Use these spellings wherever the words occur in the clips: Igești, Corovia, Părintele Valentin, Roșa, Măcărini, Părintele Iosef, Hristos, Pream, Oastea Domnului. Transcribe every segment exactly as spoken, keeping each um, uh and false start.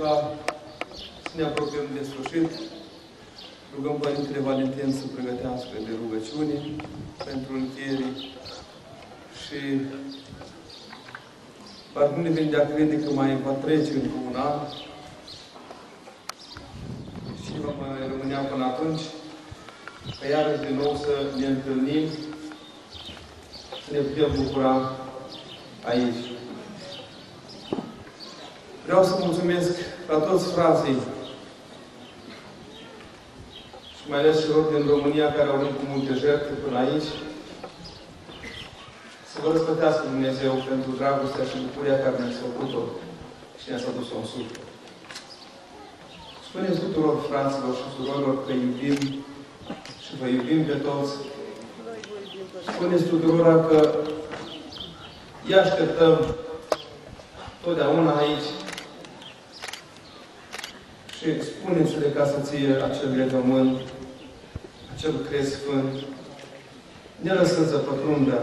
ca să ne apropiem de sfârșit. Rugăm Părintele Valentin să pregătească de rugăciune pentru încheiere și parcă nu ne vine de a crede că mai va trece încă un an și va mai rămânea până atunci, că iarăși din nou să ne întâlnim, să ne putem bucura aici. Vreau să mulțumesc la toți frații și mai ales celor din România care au venit cu multe jertfe până aici. Să vă răspătească Dumnezeu pentru dragostea și bucuria care ne-ați făcut-o și ne-ați adus-o în suflet. Spuneți tuturor fraților și surorilor că iubim și vă iubim pe toți. Spuneți tuturora că îi așteptăm totdeauna aici și spuneți-le ca să ție acel legământ, acel crez sfânt, ne lăsând să pătrundă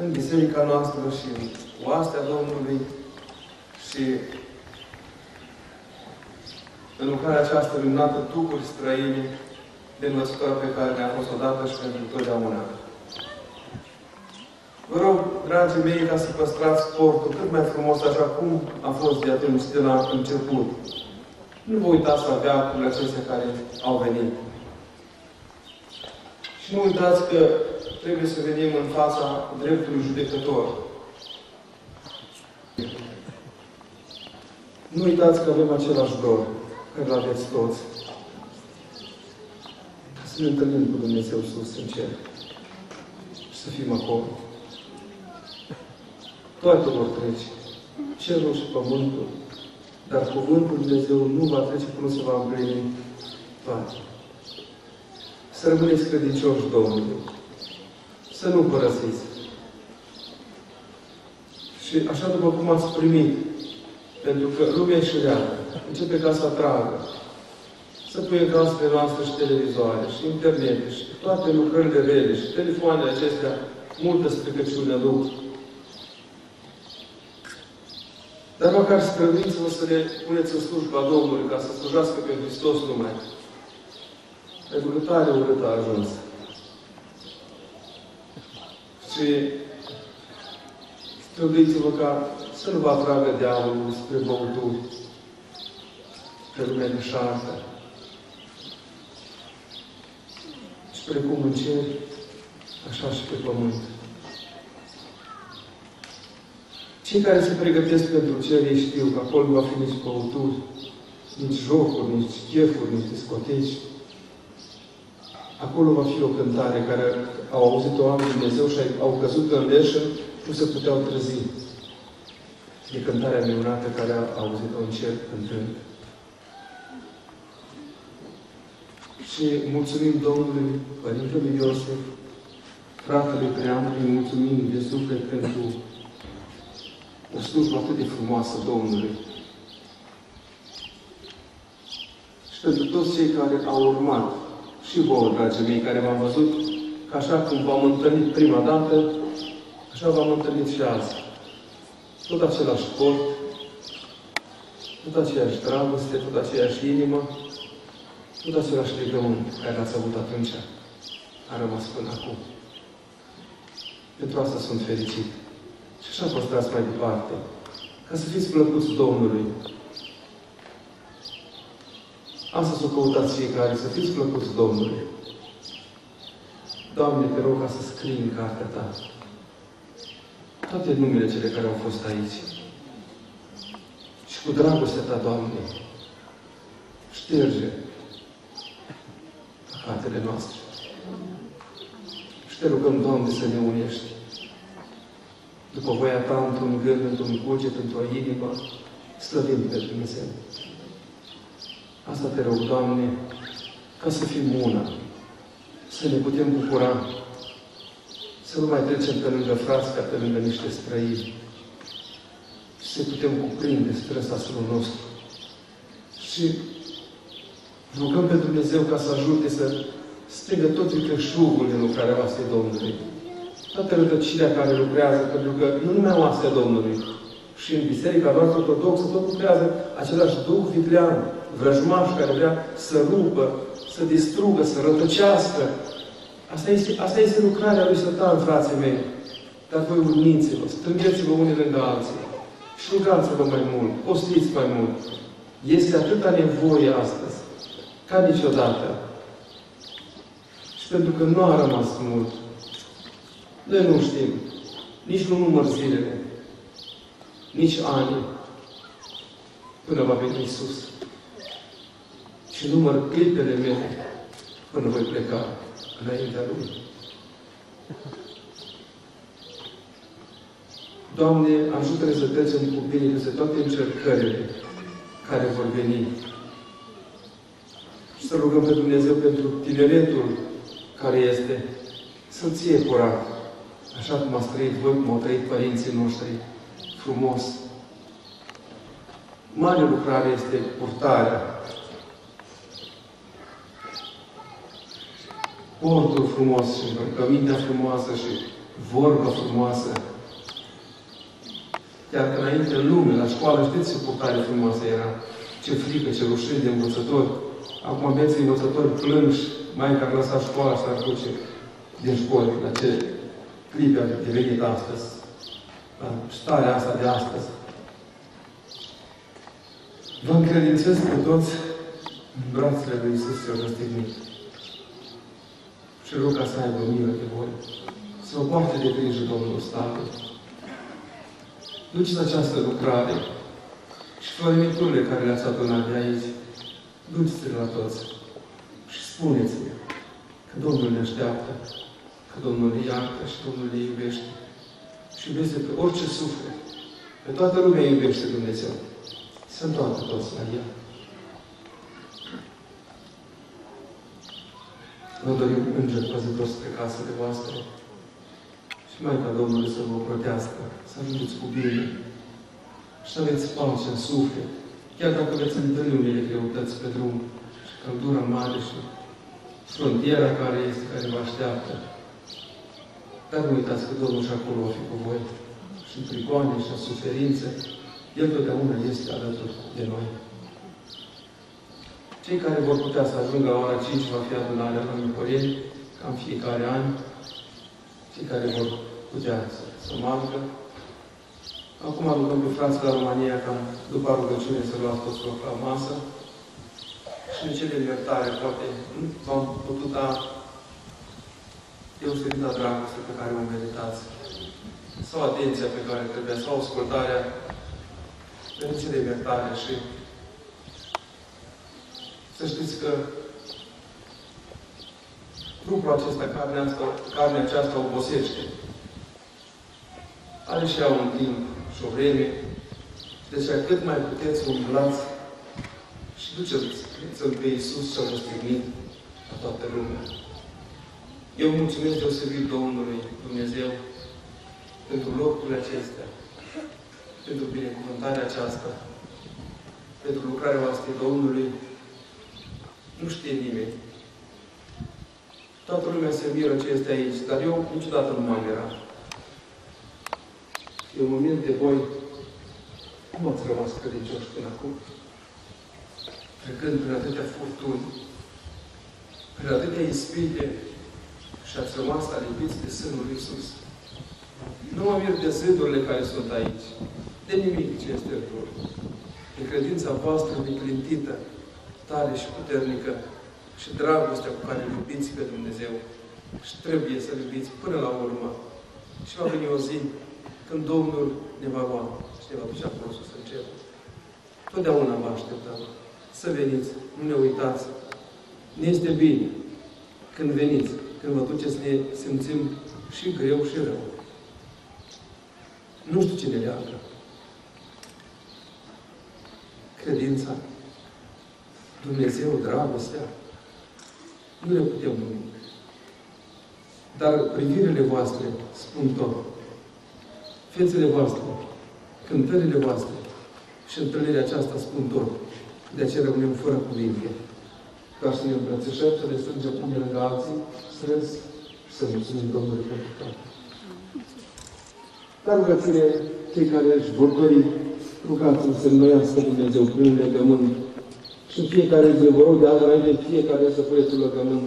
în biserica noastră și în oastea Domnului și în lucrarea aceasta luminată duhuri străine de născări pe care ne-a fost odată și pentru totdeauna. Vă rog, dragii mei, ca să păstrați sportul cât mai frumos, așa cum a fost de atunci de la început. Nu vă uitați la veacurile acestea care au venit. Și nu uitați că trebuie să venim în fața dreptului judecător. Nu uitați că avem același dor, care l-aveți toți. Ca să ne întâlnim cu Dumnezeu sus în cer. Și să fim acolo. Toate vor trece. Cerul și pământul. Dar cuvântul Dumnezeu nu va trece până se va împlini toate. Să rămâneți credincioși Domnului. Să nu părăsiți. Și așa după cum ați primit, pentru că lumea și rea începe ca să atragă, să pune casele noastre și televizoare, și internet, și toate lucrările rele, și telefoanele acestea, multă stricăciune aduc. Dar măcar străduiți-vă să le puneți în slujba Domnului, ca să slujească pe Hristos lumea. Pentru că tare urât a ajuns. Și străduiți-vă ca să nu vă atragă diavolul spre băuturi, pe lumea neșartă. Și precum în cer, așa și pe pământ. Cei care se pregătesc pentru cer, ei știu că acolo nu va fi nici băuturi, nici jocuri, nici chefuri, nici discoteci. Acolo va fi o cântare care au auzit-o oamenii Dumnezeu și au căzut în leșă, nu se puteau trezi. E cântarea minunată care a auzit-o în cer cântând. Și mulțumim Domnului, Părintele Iosef, fratele Pream, îi mulțumim de suflet pentru o slujbă atât de frumoasă Domnului. Și pentru toți cei care au urmat, și vouă, dragii mei, care v-am văzut, că așa cum v-am întâlnit prima dată, așa v-am întâlnit și azi. Tot același sport, tot aceeași dragoste, tot aceeași inimă, tot același legământ care l-ați avut atunci, a rămas până acum. Pentru asta sunt fericit. Și așa păstrați mai departe, ca să fiți plăcuți Domnului. Asta să o căutați fiecare, să fiți plăcuți Domnului. Doamne, te rog ca să scrii în cartea Ta toate numele cele care au fost aici. Și cu dragostea Ta, Doamne, șterge păcatele noastre. Și te rugăm, Doamne, să ne unești după voia Ta, într-un gând, într-un cuget, într-o inimă, slăvim pe Dumnezeu. Asta te rog, Doamne, ca să fim una, să ne putem bucura, să nu mai trecem pe lângă frați ca pe lângă niște străini, și să putem cuprinde spre stasul nostru. Și rugăm pe Dumnezeu ca să ajute să strigă tot vicleșugul din lucrarea voastră Domnului. Toată rădăcirea care lucrează, pentru că nu numai oastea Domnului, și în biserica noastră ortodoxă tot lucrează același duh viclean, vrăjmaș care vrea să rupă, să distrugă, să rătăcească. Asta este, asta este lucrarea lui Satan, frații mei. Dar voi uniți-vă, strângeți-vă unii lângă alții. Și rugați-vă mai mult, postiți mai mult. Este atâta nevoie astăzi, ca niciodată. Și pentru că nu a rămas mult. Noi nu știm. Nici nu număr zilele. Nici ani. Până va veni Iisus. Și număr clipele mele până voi pleca înaintea Lui. Doamne, ajută-ne să trecem cu bine peste toate încercările care vor veni. Și să rugăm pe Dumnezeu pentru tineretul care este să-l ție curat, așa cum ați trăit voi, cum au trăit părinții noștri, frumos. Mare lucrare este purtarea. Portul frumos și încălcămintea frumoasă și vorba frumoasă. Iar înainte, în lume, la școală, știți ce purtare frumoasă era? Ce frică, ce rușine de învățători. Acum vieții învățători plânși, mai care lăsa școala și ar duce din școală, la ce clipe a devenit astăzi. La starea asta de astăzi. Vă încredințez pe toți în brațele lui Iisus cel răstignit. Și rog ca să aibă milă de voi. Să vă poarte de grijă Domnul Stavul. Duceți această lucrare și fărămiturile care le-ați adunat de aici, duceți-le la toți și spuneți-le că Domnul ne așteaptă, că Domnul îi iartă și Domnul îi iubește. Și iubește pe orice suflet. Pe toată lumea iubește Dumnezeu. Să întoarcă toți la El. Vă dorim Înger Păzitor spre casele voastre. Și Maica Domnului să vă plătească, să ajungeți cu bine și să aveți pace în suflet, chiar dacă veți întâlni unele greutăți pe drum și căldura mare și frontiera care este, care vă așteaptă. Dar nu uitați că Domnul și acolo va fi cu voi și în prigoane și în suferințe, El totdeauna este alături de noi. Cei care vor putea să ajungă la ora cinci va fi adunarea la Măcărini, ca în fiecare an. Cei care vor putea să, să margă. Acum rugăm pe frații la România ca după rugăciune să luați toți loc la masă. Și în cele de iertare, poate v-am putut da deosebită dragoste pe care o meritați. Sau atenția pe care trebuie, sau ascultarea pentru cele de iertare. Și să știți că trupul acesta, carnea asta, carnea aceasta obosește. Are și ea un timp și o vreme. Deci, cât mai puteți, umblați și duceți-L pe Iisus și-a răstignit la toată lumea. Eu mulțumesc deosebit Domnului Dumnezeu pentru locurile acestea, pentru binecuvântarea aceasta, pentru lucrarea voastră Domnului. Nu știe nimeni. Toată lumea se miră ce este aici, dar eu niciodată nu m-am mirat. E un moment de voi. Cum ați rămas credincioși până acum? Trecând prin atâtea furtuni, prin atâtea ispite și ați rămas alipiți de Sânul Iisus. Nu mă mir de zidurile care sunt aici. De nimic ce este în jur. De credința voastră neclintită, tare și puternică și dragostea cu care iubiți pe Dumnezeu și trebuie să iubiți până la urmă. Și va veni o zi când Domnul ne va lua și ne va duce acolo sus în cer. Totdeauna vă așteptăm să veniți, nu ne uitați. Ne este bine când veniți, când vă duceți, ne simțim și greu și rău. Nu știu cine leagă. Credința, Dumnezeu, dragostea, nu le putem numi. Dar privirile voastre spun tot. Fețele voastre, cântările voastre și întâlnirea aceasta spun tot. De aceea rămânem fără cuvinte. Doar să ne îmbrățișăm, să ne strângem unii lângă alții, strâns și să mulțumim Domnului pentru toate. Dar rugățile cei care își vor dori, rugați-vă să înnoiască Dumnezeu prin legământ. Și în fiecare zi, vă rog de azi înainte, în fiecare să puneți legământ.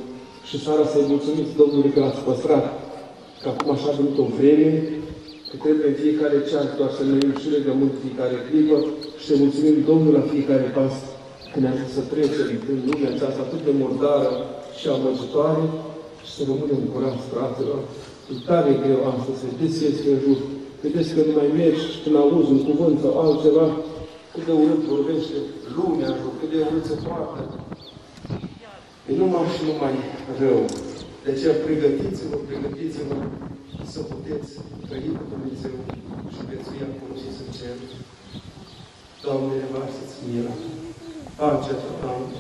Și seara să-i mulțumiți Domnului că l-ați păstrat. Că acum așa a venit o vreme, că trebuie în fiecare ceas doar să ne și legământ fiecare clipă și să mulțumim Domnul la fiecare pas. Că ne ajută să trecem în lumea aceasta atât de mordară și amăgitoare și să rămânem curați, fraților. E tare greu astăzi, vedeți ce este în jur. Vedeți că nu mai mergi când auzi un cuvânt sau altceva, cât de urât vorbește lumea în jur, cât de urât se poartă. E numai și numai rău. De aceea pregătiți-vă, pregătiți-vă să puteți trăi cu Dumnezeu și veți fi acolo și să cer. Doamne, revarsă-ți mila. Pacea ta, Doamne.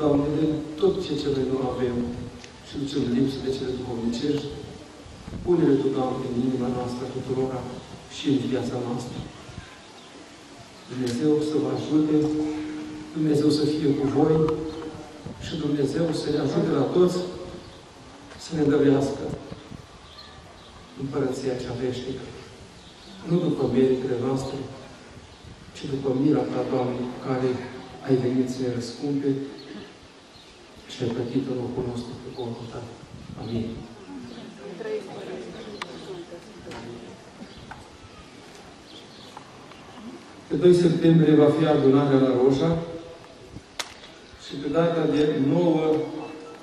Doamne, de tot ceea ce noi nu avem și ducem lipsă de cele duhovnicești, pune-le Tu, Doamne, în inima noastră tuturora și în viața noastră. Dumnezeu să vă ajute, Dumnezeu să fie cu voi și Dumnezeu să ne ajute la toți să ne dăruiască împărăția cea veșnică. Nu după meritele noastre, ci după mila Ta, Doamne, cu care ai venit să ne răscumpe și ne-ai plătit în locul nostru pe contul Ta. Amin. Pe doi septembrie va fi adunarea la Roșa și pe data de nouă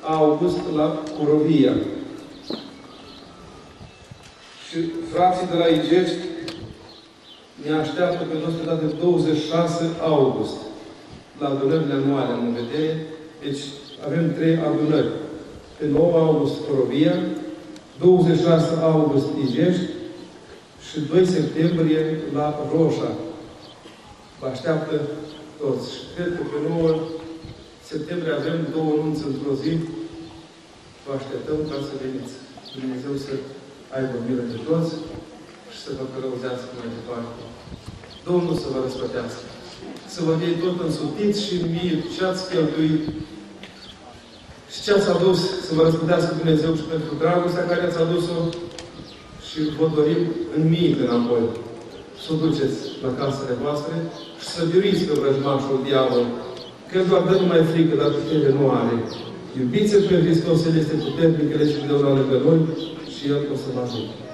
august la Corovia. Și frații de la Igești ne așteaptă pe noastră data de douăzeci și șase august la adunările anuale, în vedere. Deci avem trei adunări. Pe nouă august Corovia, douăzeci și șase august Igești și doi septembrie la Roșa. Vă așteaptă toți. Și cred că pe nouă septembrie avem două nunți într-o zi. Vă așteptăm ca să veniți. Dumnezeu să aibă milă de toți și să vă călăuzească mai departe. Domnul să vă răsplătească. Să vă dea tot însuțiți și mie ce-ați cheltuit și ce-ați adus, să vă răsplătească Dumnezeu și pentru dragostea care ați adus-o și vă dorim în mii de înapoi. Să o duceți la casele voastre și să biruiți pe vrăjmașul diavol. Că doar dă numai frică, dar putere nu are. Iubiți-l pe Hristos, El este puternic, El este Dumnezeu lângă noi și El o să vă ajute.